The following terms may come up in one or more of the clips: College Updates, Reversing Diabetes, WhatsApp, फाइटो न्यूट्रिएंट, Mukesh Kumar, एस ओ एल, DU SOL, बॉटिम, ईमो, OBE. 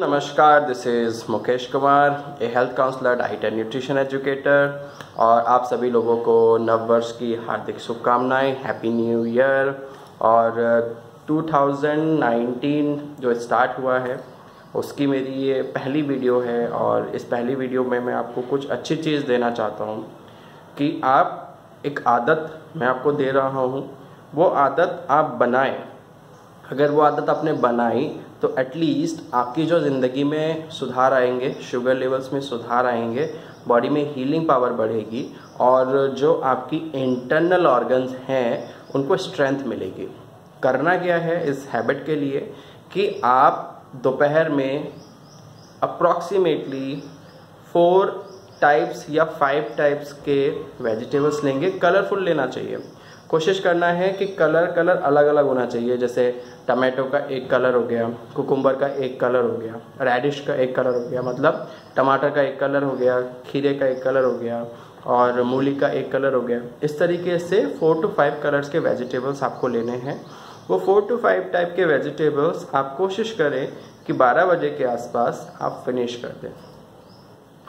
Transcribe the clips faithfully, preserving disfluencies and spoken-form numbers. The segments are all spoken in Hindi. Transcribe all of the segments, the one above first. नमस्कार, this is Mukesh Kumar, a health counsellor, diet and nutrition educator, और आप सभी लोगों को नववर्ष की हार्दिक शुभकामनाएं, हैप्पी न्यू ईयर। और दो हज़ार उन्नीस जो स्टार्ट हुआ है उसकी मेरी ये पहली वीडियो है, और इस पहली वीडियो में मैं आपको कुछ अच्छी चीज़ देना चाहता हूँ कि आप एक आदत मैं आपको दे रहा हूँ, वो आदत आप बनाएं। अगर वो आदत आपने बनाई तो एटलीस्ट आपकी जो ज़िंदगी में सुधार आएंगे, शुगर लेवल्स में सुधार आएंगे, बॉडी में हीलिंग पावर बढ़ेगी, और जो आपकी इंटरनल ऑर्गन्स हैं उनको स्ट्रेंथ मिलेगी। करना क्या है इस हैबिट के लिए कि आप दोपहर में अप्रॉक्सीमेटली फोर टाइप्स या फाइव टाइप्स के वेजिटेबल्स लेंगे। कलरफुल लेना चाहिए, कोशिश करना है कि कलर कलर अलग अलग होना चाहिए। जैसे टमाटो का एक कलर हो गया, कुकुम्बर का एक कलर हो गया, रेडिश का एक कलर हो गया, मतलब टमाटर का एक कलर हो गया, खीरे का एक कलर हो गया, और मूली का एक कलर हो गया। इस तरीके से फोर टू फाइव कलर्स के वेजिटेबल्स आपको लेने हैं। वो फोर टू फाइव टाइप के वेजिटेबल्स आप कोशिश करें कि बारह बजे के आसपास आप फिनिश कर दें,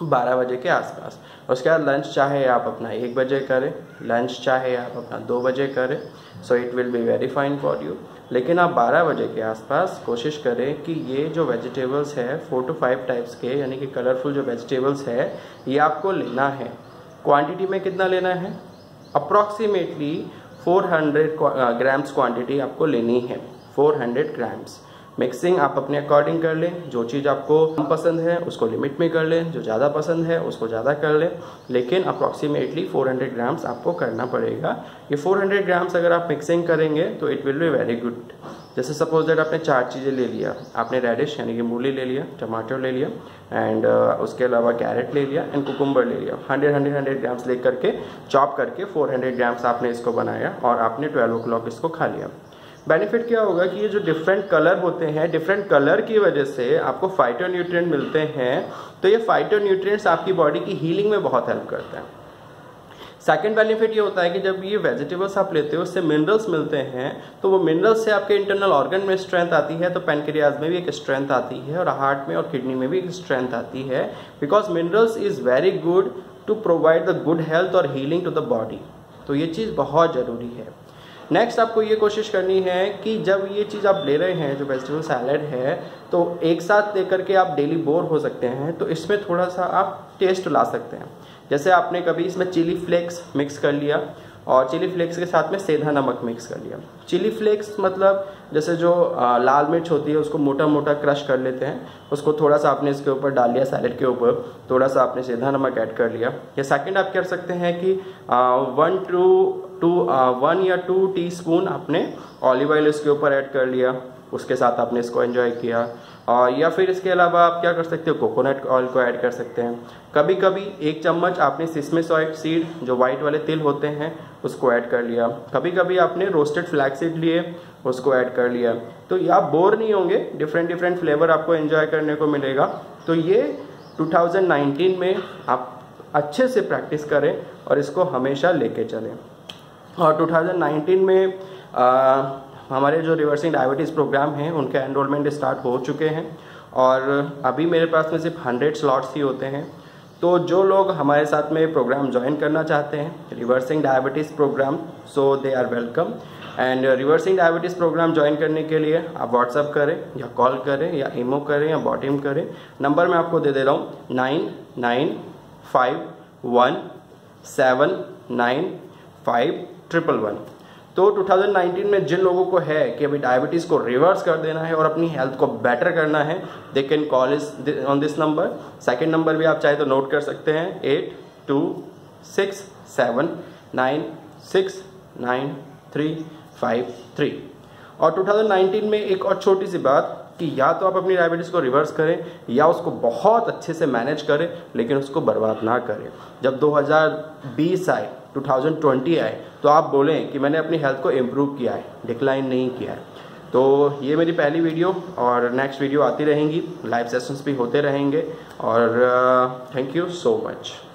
बारह बजे के आसपास। उसके बाद लंच चाहे आप अपना एक बजे करें, लंच चाहे आप अपना दो बजे करें, so it will be very fine for you. लेकिन आप बारह बजे के आसपास कोशिश करें कि ये जो वेजिटेबल्स है फोर टू फाइव टाइप्स के, यानी कि कलरफुल जो वेजिटेबल्स है, ये आपको लेना है। क्वांटिटी में कितना लेना है? अप्रॉक्सीमेटली चार सौ ग्राम्स क्वांटिटी आपको लेनी है, चार सौ ग्राम्स। मिक्सिंग आप अपने अकॉर्डिंग कर लें, जो चीज़ आपको कम पसंद है उसको लिमिट में कर लें, जो ज़्यादा पसंद है उसको ज़्यादा कर लें, लेकिन अप्रॉक्सीमेटली चार सौ ग्राम्स आपको करना पड़ेगा। ये चार सौ ग्राम्स अगर आप मिक्सिंग करेंगे तो it will be very good. जैसे सपोज दैट आपने चार चीज़ें ले लिया, आपने रेडिश यानी कि मूली ले लिया, टमाटर ले लिया, एंड उसके अलावा कैरेट ले लिया, एंड कुकुम्बर ले लिया। हंड्रेड हंड्रेड हंड्रेड ग्राम्स ले करके चॉप करके फोर हंड्रेड ग्राम्स आपने इसको बनाया और आपने ट्वेल्व ओ क्लॉक इसको खा लिया। बेनिफिट क्या होगा कि ये जो डिफरेंट कलर होते हैं, डिफरेंट कलर की वजह से आपको फाइटो न्यूट्रिएंट मिलते हैं, तो ये फाइटो न्यूट्रिएंट्स आपकी बॉडी की हीलिंग में बहुत हेल्प करते हैं। सेकंड बेनिफिट ये होता है कि जब ये वेजिटेबल्स आप लेते हो उससे मिनरल्स मिलते हैं, तो वो मिनरल्स से आपके इंटरनल ऑर्गन में स्ट्रेंथ आती है, तो पैनक्रियाज में भी एक स्ट्रेंथ आती है, और हार्ट में और किडनी में भी एक स्ट्रेंथ आती है, because minerals is very good to provide the good health और हीलिंग टू द बॉडी। तो ये चीज़ बहुत ज़रूरी है। नेक्स्ट आपको ये कोशिश करनी है कि जब ये चीज़ आप ले रहे हैं, जो वेजिटेबल सैलड है, तो एक साथ लेकर के आप डेली बोर हो सकते हैं, तो इसमें थोड़ा सा आप टेस्ट ला सकते हैं। जैसे आपने कभी इसमें चिली फ्लेक्स मिक्स कर लिया, और चिली फ्लेक्स के साथ में सेंधा नमक मिक्स कर लिया। चिली फ्लेक्स मतलब जैसे जो लाल मिर्च होती है उसको मोटा मोटा क्रश कर लेते हैं, उसको थोड़ा सा आपने इसके ऊपर डाल लिया सैलेड के ऊपर, थोड़ा सा आपने सेंधा नमक ऐड कर लिया। या सेकंड आप कर सकते हैं कि वन टू टू वन या टू टीस्पून आपने ऑलिव ऑयल इसके ऊपर ऐड कर लिया, उसके साथ आपने इसको एंजॉय किया। और या फिर इसके अलावा आप क्या कर सकते हो, कोकोनट ऑयल को ऐड कर सकते हैं। कभी कभी एक चम्मच आपने सिस्मे सीड, जो वाइट वाले तिल होते हैं, उसको ऐड कर लिया। कभी कभी आपने रोस्टेड फ्लैक्सीड लिए, उसको ऐड कर लिया। तो आप बोर नहीं होंगे, डिफरेंट डिफरेंट फ्लेवर आपको एंजॉय करने को मिलेगा। तो ये दो हज़ार उन्नीस में आप अच्छे से प्रैक्टिस करें और इसको हमेशा लेके चलें। और दो हज़ार उन्नीस में आ, हमारे जो रिवर्सिंग डायबिटीज़ प्रोग्राम हैं उनके एनरोलमेंट स्टार्ट हो चुके हैं, और अभी मेरे पास में सिर्फ हंड्रेड स्लॉट्स ही होते हैं। तो जो लोग हमारे साथ में प्रोग्राम ज्वाइन करना चाहते हैं, reversing diabetes programme, so they are welcome. And reversing diabetes programme join करने के लिए आप व्हाट्सअप करें या कॉल करें या ईमो करें या बॉटिम करें। नंबर मैं आपको दे दे रहा हूँ nine nine five one seven nine five triple one. तो दो हज़ार उन्नीस में जिन लोगों को है कि अभी डायबिटीज़ को रिवर्स कर देना है और अपनी हेल्थ को बेटर करना है, they can call is on this number. Second number भी आप चाहे तो नोट कर सकते हैं, eight two six seven nine six nine three five three. और दो हज़ार उन्नीस में एक और छोटी सी बात कि या तो आप अपनी डायबिटीज़ को रिवर्स करें या उसको बहुत अच्छे से मैनेज करें, लेकिन उसको बर्बाद ना करें। जब दो हज़ार बीस आए, दो हज़ार बीस आए, तो आप बोलें कि मैंने अपनी हेल्थ को इम्प्रूव किया है, डिक्लाइन नहीं किया है। तो ये मेरी पहली वीडियो, और नेक्स्ट वीडियो आती रहेंगी, लाइव सेशंस भी होते रहेंगे। और थैंक यू सो मच।